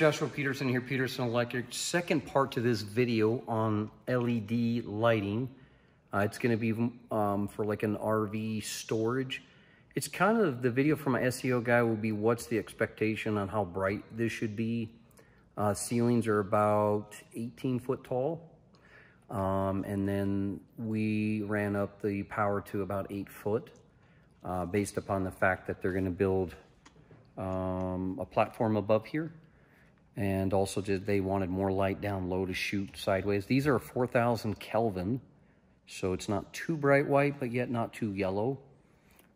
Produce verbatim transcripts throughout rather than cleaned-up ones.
Joshua Peterson here, Peterson Electric. Second part to this video on L E D lighting. Uh, it's going to be um, for like an R V storage. It's kind of, the video from my S E O guy will be what's the expectation on how bright this should be. Uh, ceilings are about eighteen foot tall. Um, and then we ran up the power to about eight foot uh, based upon the fact that they're going to build um, a platform above here. And also did, they wanted more light down low to shoot sideways. These are four thousand Kelvin, so it's not too bright white, but yet not too yellow.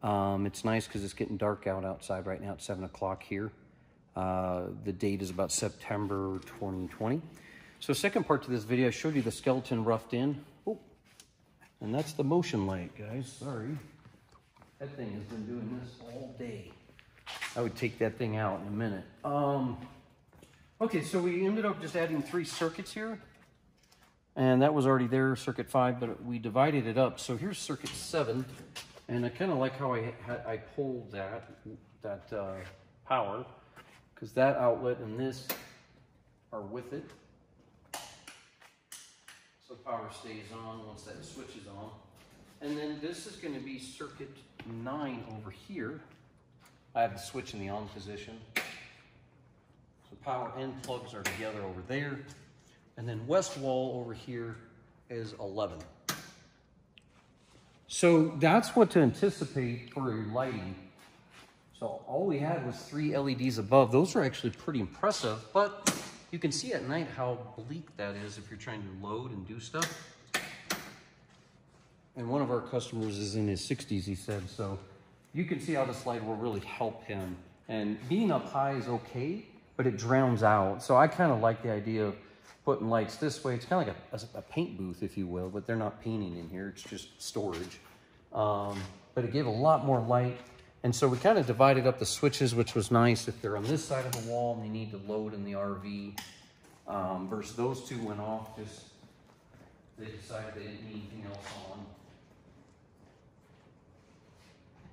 Um, it's nice because it's getting dark out outside right now at seven o'clock here. Uh, the date is about September twenty twenty. So second part to this video, I showed you the skeleton roughed in. Oh, and that's the motion light, guys. Sorry. That thing has been doing this all day. I would take that thing out in a minute. Um, okay, so we ended up just adding three circuits here. And that was already there, circuit five, but we divided it up. So here's circuit seven. And I kind of like how I, I pulled that, that uh, power, because that outlet and this are with it. So power stays on once that switch is on. And then this is going to be circuit nine over here. I have the switch in the on position. So power and plugs are together over there. And then west wall over here is eleven. So that's what to anticipate for your lighting. So all we had was three L E Ds above. Those are actually pretty impressive, but you can see at night how bleak that is if you're trying to load and do stuff. And one of our customers is in his sixties, he said, so you can see how this light will really help him. And being up high is okay, but it drowns out. So I kind of like the idea of putting lights this way. It's kind of like a, a paint booth, if you will, but they're not painting in here. It's just storage. Um, but it gave a lot more light. And so we kind of divided up the switches, which was nice if they're on this side of the wall and they need to load in the R V. Um, versus those two went off, just they decided they didn't need anything else on.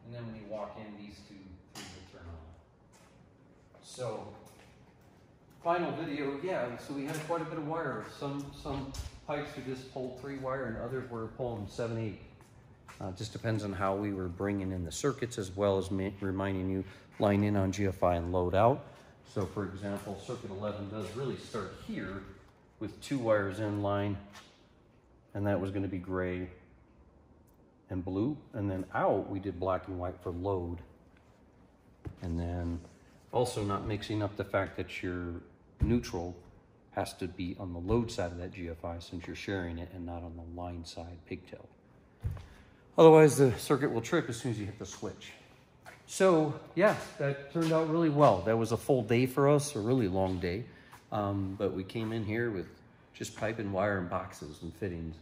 And then when you walk in, these two things will turn on. So, final video, yeah, so we had quite a bit of wire. Some, some pipes we just pulled three wire and others were pulling seven, eight. Uh, just depends on how we were bringing in the circuits, as well as me reminding you, line in on G F I and load out. So for example, circuit eleven does really start here with two wires in line, and that was going to be gray and blue. And then out, we did black and white for load. And then also not mixing up the fact that your neutral has to be on the load side of that G F I since you're sharing it and not on the line side pigtail. Otherwise, the circuit will trip as soon as you hit the switch. So, yeah, that turned out really well. That was a full day for us, a really long day. Um, but we came in here with just pipe and wire and boxes and fittings.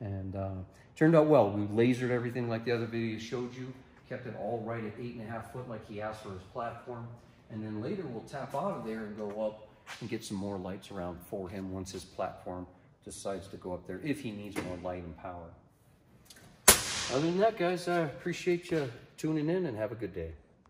And uh, turned out well. We lasered everything like the other video showed you. Kept it all right at eight and a half foot like he asked for his platform. And then later we'll tap out of there and go up and get some more lights around for him once his platform decides to go up there, if he needs more light and power. Other than that, guys, I appreciate you tuning in and have a good day.